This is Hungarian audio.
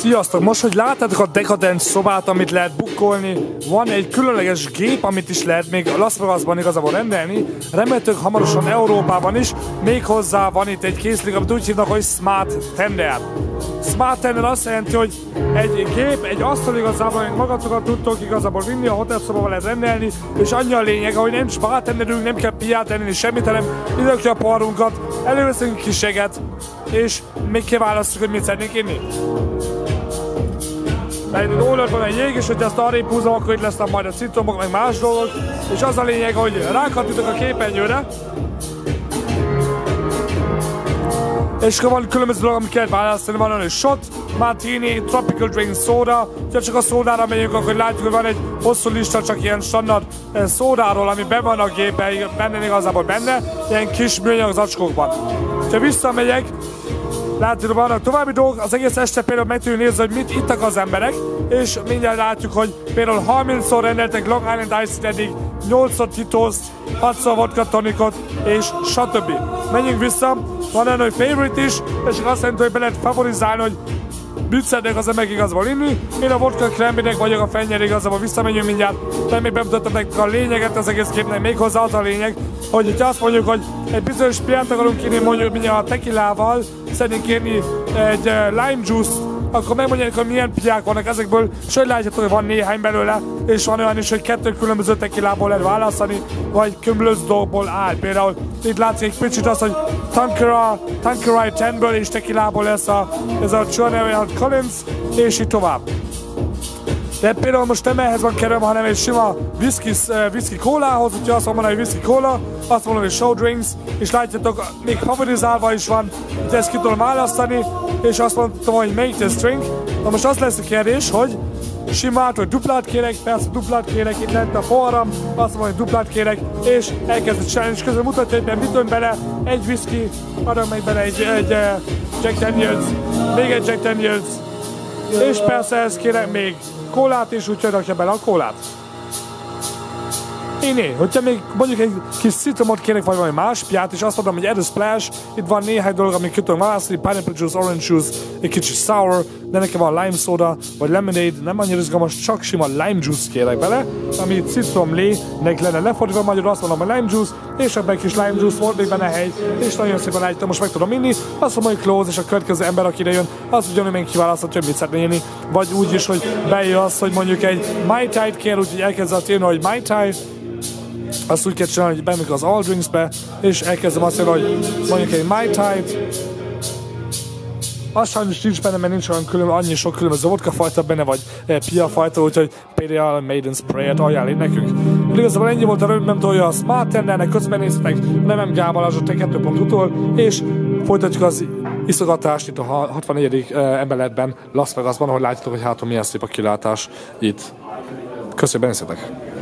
Sziasztok! Most, hogy láttátok a dekadens szobát, amit lehet bukkolni, van egy különleges gép, amit is lehet még Las Vegasban igazából rendelni. Remélhetőleg hamarosan Európában is. Méghozzá van itt egy készülék, amit úgy hívnak, hogy Smarttender. Smarttender azt jelenti, hogy egy gép, egy asztal igazából, amit magatokat tudtok igazából vinni, a hotelszobában lehet rendelni, és annyi a lényege, hogy nem spártenderünk, nem kell piát enni, semmit, hanem idökli a parunkat, előveszünk kis eget, és még kiválasztjuk, hogy mit szeretnénk inni. Mert ólört van egy jég, és hogyha ezt arrébb húzom, akkor itt lesznek majd a citromok, meg más dolgok. És az a lényeg, hogy rákattítok a képernyőre. És akkor van különböző dolog, amit kell választani. Van olyan shot, martini, tropical drink, szóda. Ha csak a szódára megyünk, akkor látjuk, hogy van egy hosszú lista csak ilyen standard szódáról, ami be van a gépen, benne igazából benne, ilyen kis műanyag zacskókban. Ha visszamegyek, látjuk, hogy vannak további dolgok, az egész este például meg tudjuk nézni, hogy mit ittak az emberek, és mindjárt látjuk, hogy például 30-szor rendeltek Long Island Ice-t eddig, 8-szor Tito's, 6-szor vodka tonikot, és stb. Menjünk vissza, van egy favorite is, és azt jelenti, hogy be lehet favorizálni, hogy mit szeretnék az emberek igazából inni. Én a vodka krembinek vagyok, a fennyel igazából visszamegyünk mindjárt, de még bemutattam nektek a lényeget az egész képnek, méghozzá az a lényeg, hogy itt azt mondjuk, hogy egy bizonyos piát akarunk inni, mondjuk mindjárt a tekilával, szeretnénk inni egy lime juice, akkor megmondják, hogy milyen piák vannak ezekből, és hogy látjátok, hogy van néhány belőle, és van olyan is, hogy 2 különböző tekilából lehet választani, vagy különböző dolgokból áll. Például itt látszik egy picit azt, hogy Tanqueray 10-ből és tekilából lesz ez a John Elliot Collins, és így tovább. De például most nem ehhez van kerem, hanem egy sima whisky kólához, úgyhogy azt mondom, hogy whisky kóla, azt mondom, hogy show drinks, és látjátok, még favorizálva is van, hogy ezt ki tudom választani, és azt mondtam, hogy make this drink. Na most az lesz a kérdés, hogy simát vagy duplát kérek, persze duplát kérek, itt lent a forram, azt mondom, hogy duplát kérek, és elkezd a challenge, közben mutatja, hogy mit ön bele, egy whisky, adom meg bele egy Jack Daniels, még egy Jack Daniels, és persze ezt kérek még kólát is, úgyhogy rakja bele a kólát. Iné, hogyha még mondjuk egy kis citromot kérek, vagy valami más piát, és azt mondom, hogy add a splash, itt van néhány dolog, amit ki tudom választani, pineapple juice, orange juice, egy kicsit sour, de nekem van lime soda, vagy lemonade, nem annyira izgalmas, csak sima lime juice kérek bele, ami citromlének lenne lefordítva, magyarul azt mondom, hogy lime juice, és ebben egy kis lime juice volt még benne hely, és nagyon szépen állítom, most meg tudom inni, azt mondom, hogy close, és a következő ember, aki ide jön, az ugyanúgy még kiválaszthatja, hogy mit szeretne inni, vagy úgy is, hogy bejön az, hogy mondjuk egy My Type kér, úgyhogy elkezdett írni, hogy My Type. Azt úgy kell csinálni, hogy bemegyek az All Drinks-be, és elkezdem azt mondani, hogy mondjuk egy My Type. Az sajnos nincs benne, mert nincs olyan annyi sok különböző vodkafajta benne, vagy piafajta, úgyhogy például Maiden's Prayer-t ajánl én nekünk. Én igazából ennyi volt a rövidben tolja a Smarttendernek, közben néztek, nem Gábor Lázsot, 2.0-tól, és folytatjuk az iszogatást itt a 64. emeletben, Las Vegasban, ahogy látjátok, hogy hátul milyen szép a kilátás itt. Köszönöm, hogy